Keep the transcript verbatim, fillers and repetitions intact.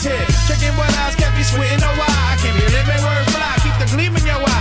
tick. Checking what